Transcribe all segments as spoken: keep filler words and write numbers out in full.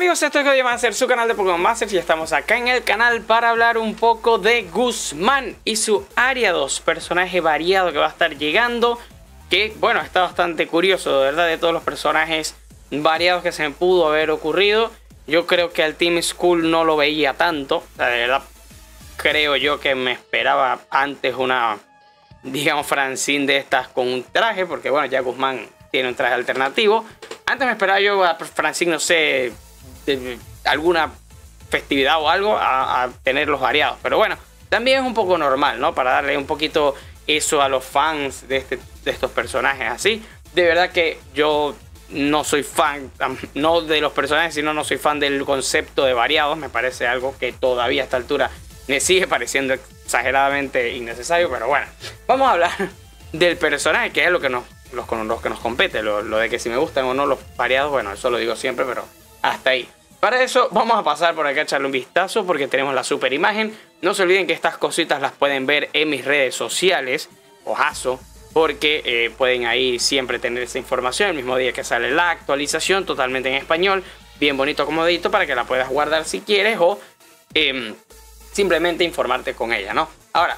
amigos, esto es Ghodye Masters, su canal de Pokémon Masters, y estamos acá en el canal para hablar un poco de Guzmán y su Ariados, personaje variado que va a estar llegando, que bueno, está bastante curioso, de verdad, de todos los personajes variados que se me pudo haber ocurrido. Yo creo que al Team Skull no lo veía tanto, o sea, de verdad creo yo que me esperaba antes una, digamos, Francine de estas con un traje, porque bueno, ya Guzmán tiene un traje alternativo. Antes me esperaba yo a Francine, no sé, de alguna festividad o algo, a, a tener los variados. Pero bueno, también es un poco normal, ¿no? Para darle un poquito eso a los fans de, este, de estos personajes así. De verdad que yo no soy fan, no de los personajes, sino no soy fan del concepto de variados. Me parece algo que todavía a esta altura me sigue pareciendo exageradamente innecesario. Pero bueno, vamos a hablar del personaje, que es lo que nos... Los, los que nos compete, lo, lo de que si me gustan o no los variados, bueno, eso lo digo siempre, pero hasta ahí. Para eso vamos a pasar por acá a echarle un vistazo porque tenemos la super imagen. No se olviden que estas cositas las pueden ver en mis redes sociales, ojazo, porque eh, pueden ahí siempre tener esa información el mismo día que sale la actualización, totalmente en español, bien bonito, comodito, para que la puedas guardar si quieres o eh, simplemente informarte con ella, ¿no? Ahora,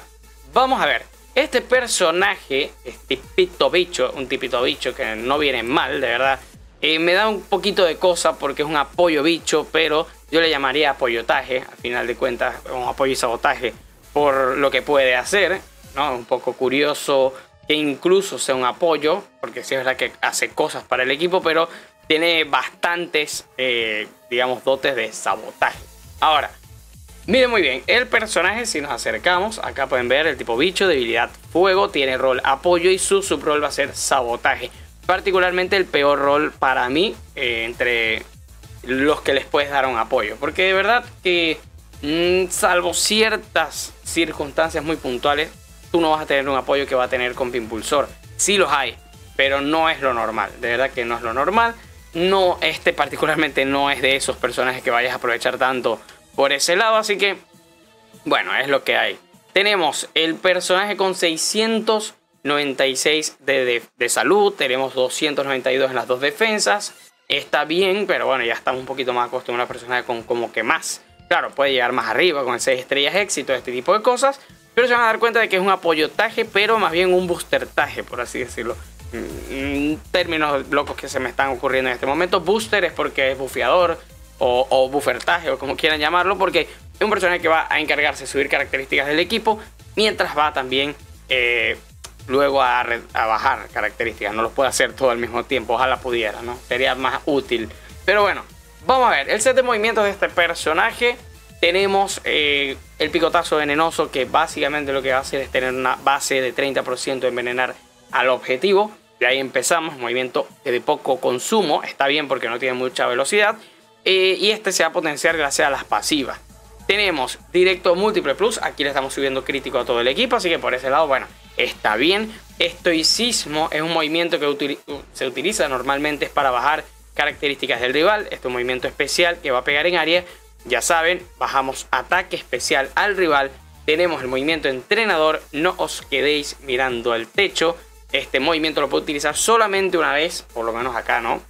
vamos a ver. Este personaje, este tipito bicho, un tipito bicho que no viene mal, de verdad, eh, me da un poquito de cosa porque es un apoyo bicho, pero yo le llamaría apoyotaje, al final de cuentas, un apoyo y sabotaje por lo que puede hacer, ¿no? Un poco curioso que incluso sea un apoyo, porque sí es verdad que hace cosas para el equipo, pero tiene bastantes, eh, digamos, dotes de sabotaje. Ahora, miren muy bien, el personaje, si nos acercamos, acá pueden ver el tipo bicho, debilidad fuego, tiene rol apoyo y su subrol va a ser sabotaje. Particularmente el peor rol para mí, eh, entre los que les puedes dar un apoyo. Porque de verdad que, mmm, salvo ciertas circunstancias muy puntuales, tú no vas a tener un apoyo que va a tener compi impulsor. Sí los hay, pero no es lo normal, de verdad que no es lo normal. No, este particularmente no es de esos personajes que vayas a aprovechar tanto por ese lado, así que bueno, es lo que hay. Tenemos el personaje con seiscientos noventa y seis de, de, de salud, tenemos doscientos noventa y dos en las dos defensas, está bien, pero bueno, ya estamos un poquito más acostumbrados a personajes con como que más, claro, puede llegar más arriba con seis estrellas éxito, este tipo de cosas, pero se van a dar cuenta de que es un apoyotaje, pero más bien un boostertaje, por así decirlo. Mm, términos locos que se me están ocurriendo en este momento. Booster es porque es bufeador, O, o bufertaje, o como quieran llamarlo, porque es un personaje que va a encargarse de subir características del equipo, mientras va también eh, luego a, a bajar características. No los puede hacer todo al mismo tiempo, ojalá pudiera, ¿no? Sería más útil. Pero bueno, vamos a ver el set de movimientos de este personaje. Tenemos eh, el picotazo venenoso, que básicamente lo que va a hacer es tener una base de treinta por ciento de envenenar al objetivo. De ahí empezamos, movimiento de poco consumo, está bien porque no tiene mucha velocidad. Eh, y este se va a potenciar gracias a las pasivas. Tenemos directo múltiple plus, aquí le estamos subiendo crítico a todo el equipo, así que por ese lado, bueno, está bien. Estoicismo es un movimiento que util- se utiliza normalmente es para bajar características del rival. Este es un movimiento especial que va a pegar en área, ya saben, bajamos ataque especial al rival. Tenemos el movimiento entrenador, no os quedéis mirando al techo. Este movimiento lo puedo utilizar solamente una vez, por lo menos acá, ¿no?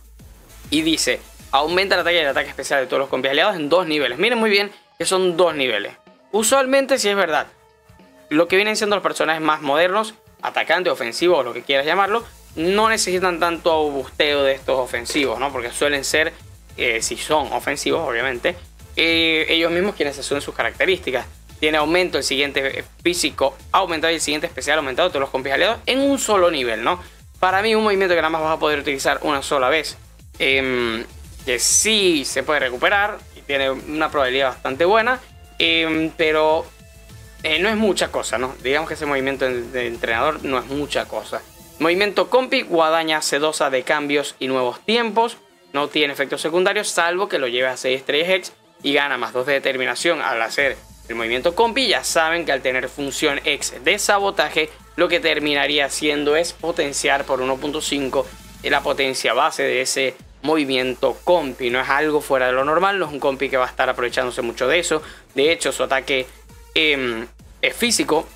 Y dice: aumenta el ataque y el ataque especial de todos los compis aliados en dos niveles. Miren muy bien que son dos niveles. Usualmente, si es verdad, lo que vienen siendo los personajes más modernos, atacante, ofensivo o lo que quieras llamarlo, no necesitan tanto busteo de estos ofensivos, ¿no? Porque suelen ser, eh, si son ofensivos, obviamente, eh, ellos mismos quienes se suben sus características. Tiene aumento el siguiente físico aumentado y el siguiente especial aumentado de todos los compis aliados en un solo nivel, ¿no? Para mí, un movimiento que nada más vas a poder utilizar una sola vez. Eh, que sí se puede recuperar y tiene una probabilidad bastante buena, eh, pero eh, no es mucha cosa, ¿no? Digamos que ese movimiento de entrenador no es mucha cosa. Movimiento compi, guadaña sedosa de cambios y nuevos tiempos, no tiene efectos secundarios, salvo que lo lleve a seis estrellas hex y gana más dos de determinación al hacer el movimiento compi. Ya saben que al tener función hex de sabotaje, lo que terminaría haciendo es potenciar por uno punto cinco la potencia base de ese movimiento compi. No es algo fuera de lo normal, no es un compi que va a estar aprovechándose mucho de eso. De hecho, su ataque eh, es físico,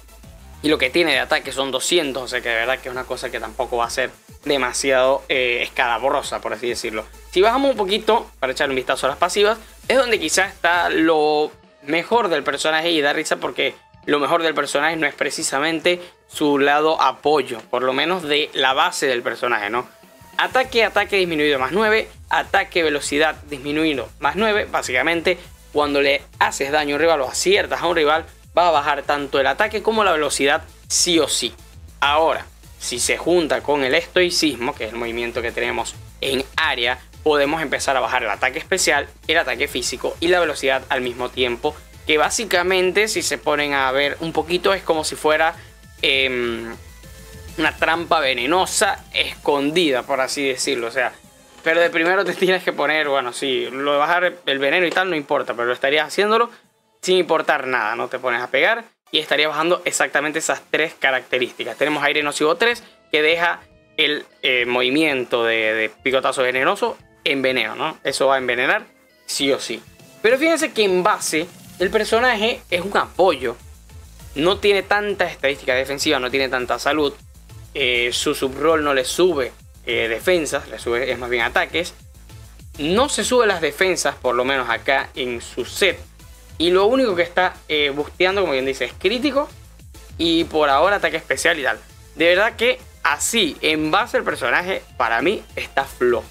y lo que tiene de ataque son doscientos, o sea que de verdad que es una cosa que tampoco va a ser demasiado eh, escalabrosa, por así decirlo. Si bajamos un poquito para echar un vistazo a las pasivas, es donde quizás está lo mejor del personaje y da risa porque lo mejor del personaje no es precisamente su lado apoyo, por lo menos de la base del personaje, ¿no? Ataque, ataque disminuido más nueve, ataque, velocidad disminuido más nueve. Básicamente, cuando le haces daño a un rival o aciertas a un rival, va a bajar tanto el ataque como la velocidad sí o sí. Ahora, si se junta con el estoicismo, que es el movimiento que tenemos en área, podemos empezar a bajar el ataque especial, el ataque físico y la velocidad al mismo tiempo. Que básicamente, si se ponen a ver un poquito, es como si fuera eh, una trampa venenosa escondida, por así decirlo. O sea, pero de primero te tienes que poner, bueno, sí, lo de bajar el veneno y tal no importa, pero lo estarías haciéndolo sin importar nada, no te pones a pegar y estarías bajando exactamente esas tres características. Tenemos aire nocivo tres, que deja el eh, movimiento de, de picotazo venenoso en veneno, ¿no? Eso va a envenenar sí o sí. Pero fíjense que en base el personaje es un apoyo, no tiene tantas estadísticas defensivas, no tiene tanta salud. Eh, su subroll no le sube eh, defensas, le sube es más bien ataques. No se sube las defensas, por lo menos acá en su set. Y lo único que está eh, busteando, como bien dice, es crítico. Y por ahora ataque especial y tal. De verdad que así, en base al personaje, para mí está flojo.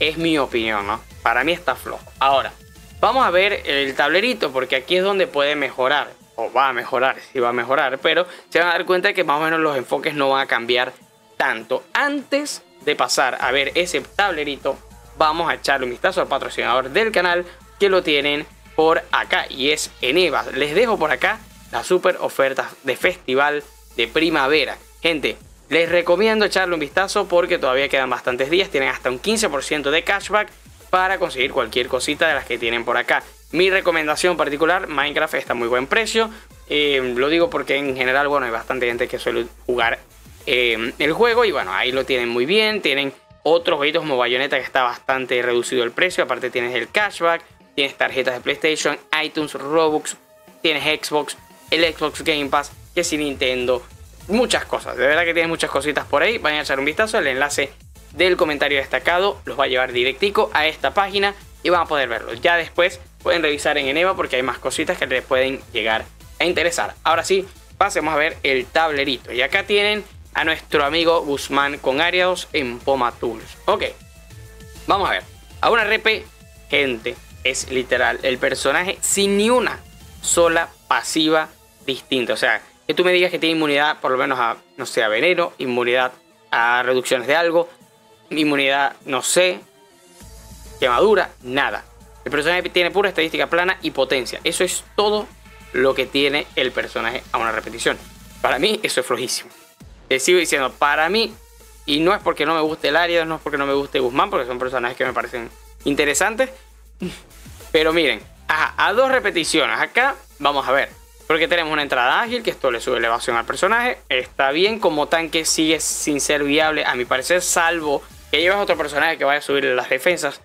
Es mi opinión, ¿no? Para mí está flojo. Ahora, vamos a ver el tablerito, porque aquí es donde puede mejorar. O va a mejorar, sí va a mejorar, pero se van a dar cuenta de que más o menos los enfoques no van a cambiar tanto. Antes de pasar a ver ese tablerito, vamos a echarle un vistazo al patrocinador del canal, que lo tienen por acá, y es ENEBA. Les dejo por acá las super ofertas de festival de primavera. Gente, les recomiendo echarle un vistazo porque todavía quedan bastantes días. Tienen hasta un quince por ciento de cashback para conseguir cualquier cosita de las que tienen por acá. Mi recomendación particular, Minecraft está a muy buen precio. Eh, lo digo porque en general, bueno, hay bastante gente que suele jugar eh, el juego. Y bueno, ahí lo tienen muy bien. Tienen otros jueguitos como Bayonetta, que está bastante reducido el precio. Aparte tienes el cashback, tienes tarjetas de PlayStation, iTunes, Robux, tienes Xbox, el Xbox Game Pass, que es Nintendo. Muchas cosas, de verdad que tienes muchas cositas por ahí. Vayan a echar un vistazo, el enlace del comentario destacado los va a llevar directico a esta página y van a poder verlo. Ya después pueden revisar en ENEBA porque hay más cositas que les pueden llegar a interesar. Ahora sí, pasemos a ver el tablerito. Y acá tienen a nuestro amigo Guzmán con Ariados en Poma Tools. Ok, vamos a ver. A una repe, gente, es literal el personaje sin ni una sola pasiva distinta. O sea, que tú me digas que tiene inmunidad por lo menos a, no sé, a veneno, inmunidad a reducciones de algo, inmunidad, no sé, quemadura, nada. El personaje tiene pura estadística plana y potencia. Eso es todo lo que tiene el personaje a una repetición. Para mí eso es flojísimo. Les sigo diciendo, para mí, y no es porque no me guste el Ariados, no es porque no me guste Guzmán, porque son personajes que me parecen interesantes. Pero miren, ajá, a dos repeticiones. Acá vamos a ver, porque tenemos una entrada ágil, que esto le sube elevación al personaje. Está bien, como tanque sigue sin ser viable, a mi parecer, salvo que lleves otro personaje que vaya a subir las defensas.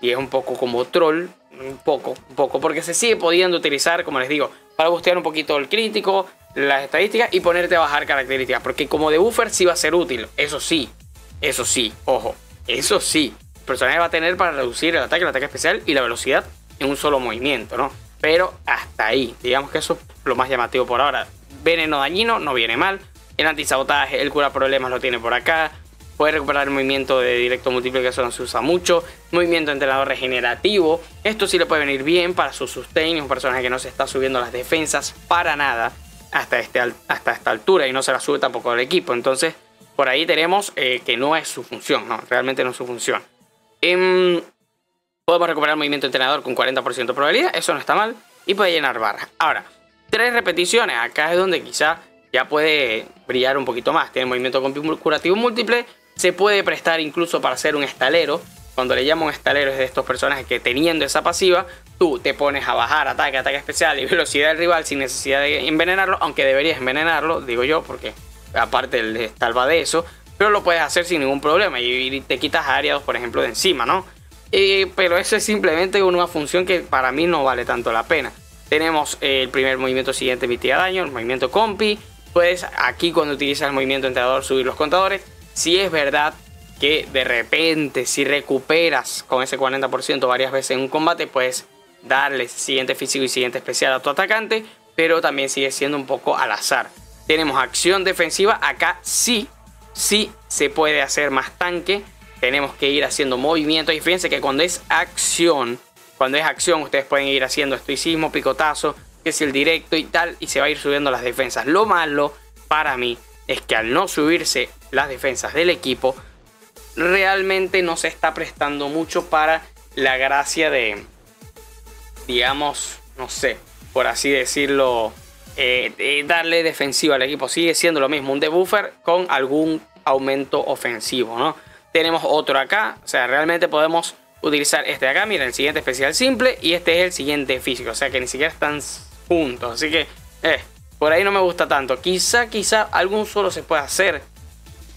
Y es un poco como troll, un poco, un poco, porque se sigue pudiendo utilizar, como les digo, para bustear un poquito el crítico, las estadísticas y ponerte a bajar características. Porque como de buffer sí va a ser útil, eso sí, eso sí, ojo, eso sí. El personaje va a tener para reducir el ataque, el ataque especial y la velocidad en un solo movimiento, ¿no? Pero hasta ahí, digamos que eso es lo más llamativo por ahora. Veneno dañino no viene mal, el antisabotaje, el cura problemas lo tiene por acá. Puede recuperar el movimiento de directo múltiple, que eso no se usa mucho. Movimiento de entrenador regenerativo. Esto sí le puede venir bien para su sustain. Es un personaje que no se está subiendo las defensas para nada hasta, este, hasta esta altura. Y no se la sube tampoco al equipo. Entonces, por ahí tenemos eh, que no es su función. No, realmente no es su función. Eh, podemos recuperar el movimiento de entrenador con cuarenta por ciento de probabilidad. Eso no está mal. Y puede llenar barras. Ahora, tres repeticiones. Acá es donde quizá ya puede brillar un poquito más. Tiene movimiento con curativo múltiple. Se puede prestar incluso para ser un estalero. Cuando le llamo un estalero es de estos personajes que teniendo esa pasiva, tú te pones a bajar ataque, ataque especial y velocidad del rival sin necesidad de envenenarlo. Aunque deberías envenenarlo, digo yo, porque aparte el salva de eso. Pero lo puedes hacer sin ningún problema y te quitas a Ariados, por ejemplo, de encima, ¿no? Eh, pero eso es simplemente una función que para mí no vale tanto la pena. Tenemos el primer movimiento siguiente, mitad de daño, el movimiento compi. puedes aquí, cuando utilizas el movimiento entrenador, subir los contadores. Si es verdad que de repente, si recuperas con ese cuarenta por ciento varias veces en un combate, puedes darle siguiente físico y siguiente especial a tu atacante, pero también sigue siendo un poco al azar. Tenemos acción defensiva, acá sí, sí se puede hacer más tanque. Tenemos que ir haciendo movimientos, y fíjense que cuando es acción, cuando es acción ustedes pueden ir haciendo estoicismo, picotazo, que es el directo y tal, y se va a ir subiendo las defensas. Lo malo para mí es que al no subirse las defensas del equipo, realmente no se está prestando mucho para la gracia de, digamos, no sé, por así decirlo, eh, eh, darle defensiva al equipo. Sigue siendo lo mismo, un debuffer con algún aumento ofensivo, ¿no? Tenemos otro acá, o sea, realmente podemos utilizar este de acá. Mira, el siguiente especial simple y este es el siguiente físico, o sea que ni siquiera están juntos, así que eh, por ahí no me gusta tanto. Quizá, quizá algún solo se pueda hacer,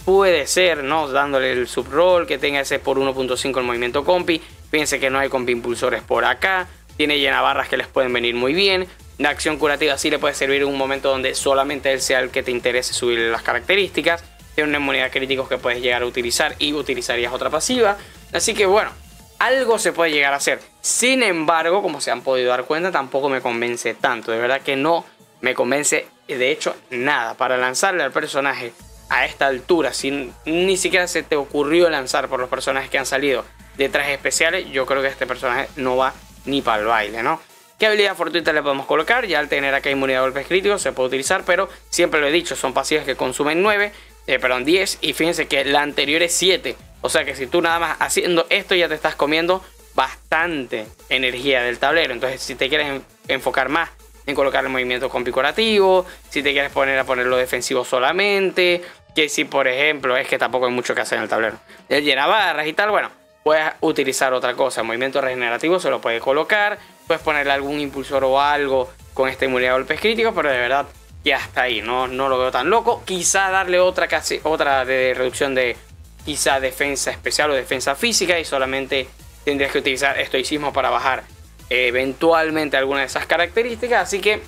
puede ser, ¿no? Dándole el subroll, que tenga ese por uno punto cinco el movimiento compi. Fíjense que no hay compi impulsores por acá. Tiene llenabarras que les pueden venir muy bien. La acción curativa sí le puede servir en un momento donde solamente él sea el que te interese subir las características. Tiene una inmunidad críticos que puedes llegar a utilizar y utilizarías otra pasiva. Así que bueno, algo se puede llegar a hacer. Sin embargo, como se han podido dar cuenta, tampoco me convence tanto. De verdad que no me convence, de hecho, nada. Para lanzarle al personaje a esta altura, si ni siquiera se te ocurrió lanzar por los personajes que han salido de trajes especiales, yo creo que este personaje no va ni para el baile, ¿no? ¿Qué habilidad fortuita le podemos colocar? Ya al tener acá inmunidad a golpes críticos se puede utilizar, pero siempre lo he dicho, son pasivas que consumen nueve, eh, perdón, diez, y fíjense que la anterior es siete. O sea que si tú nada más haciendo esto ya te estás comiendo bastante energía del tablero. Entonces, si te quieres enfocar más en colocar el movimiento configurativo, si te quieres poner a ponerlo defensivo solamente, que si por ejemplo es que tampoco hay mucho que hacer en el tablero, el llenabarras y tal, bueno, puedes utilizar otra cosa. El movimiento regenerativo se lo puedes colocar, puedes ponerle algún impulsor o algo con esta inmunidad a golpes críticos, pero de verdad que hasta ahí no, no lo veo tan loco. Quizá darle otra, casi, otra de reducción de quizá defensa especial o defensa física, y solamente tendrías que utilizar estoicismo para bajar eventualmente alguna de esas características, así que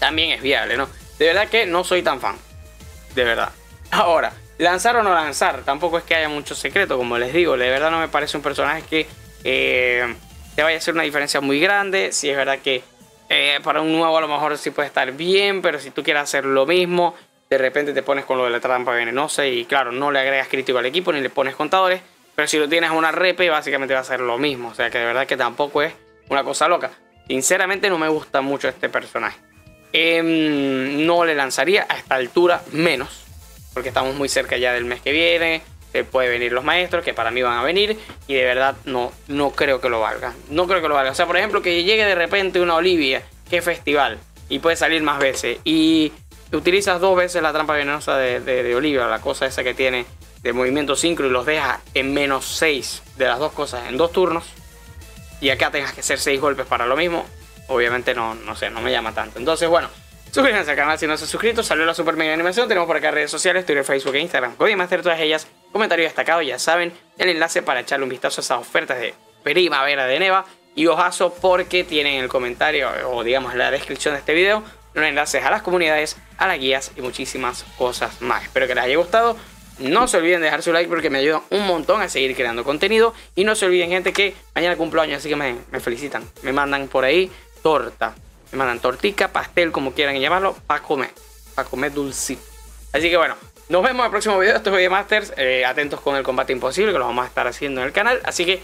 también es viable, ¿no? De verdad que no soy tan fan, de verdad. Ahora, lanzar o no lanzar, tampoco es que haya mucho secreto, como les digo, de verdad no me parece un personaje que eh, te vaya a hacer una diferencia muy grande. Si es verdad que eh, para un nuevo a lo mejor sí puede estar bien, pero si tú quieres hacer lo mismo, de repente te pones con lo de la trampa venenosa y claro, no le agregas crítico al equipo ni le pones contadores, pero si lo tienes a una repe básicamente va a ser lo mismo, o sea que de verdad que tampoco es una cosa loca. Sinceramente no me gusta mucho este personaje. Eh, no le lanzaría a esta altura, menos, porque estamos muy cerca ya del mes que viene. Se pueden venir los maestros, que para mí van a venir, y de verdad no, no creo que lo valga. No creo que lo valga. O sea, por ejemplo, que llegue de repente una Olivia, que es festival, y puede salir más veces, y utilizas dos veces la trampa venenosa de, de, de Olivia, la cosa esa que tiene de movimiento sincro, y los dejas en menos seis de las dos cosas en dos turnos. Y acá tengas que hacer seis golpes para lo mismo. Obviamente no, no sé, no me llama tanto. Entonces, bueno, suscríbanse al canal si no se han suscrito. Salió la Super Mega Animación. Tenemos por acá redes sociales, Twitter, Facebook e Instagram. Ghodye Masters, todas ellas. Comentario destacado, ya saben. El enlace para echarle un vistazo a esas ofertas de primavera de ENEBA. Y ojazo, porque tienen en el comentario o digamos en la descripción de este video los enlaces a las comunidades, a las guías y muchísimas cosas más. Espero que les haya gustado. No se olviden de dejar su like porque me ayudan un montón a seguir creando contenido. Y no se olviden, gente, que mañana cumplo años, así que me, me felicitan. Me mandan por ahí torta. Me mandan tortica, pastel, como quieran llamarlo, para comer. Para comer dulcito. Así que bueno, nos vemos en el próximo video. Esto es Ghodye Masters. Eh, atentos con el combate imposible que lo vamos a estar haciendo en el canal. Así que,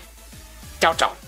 chao, chao.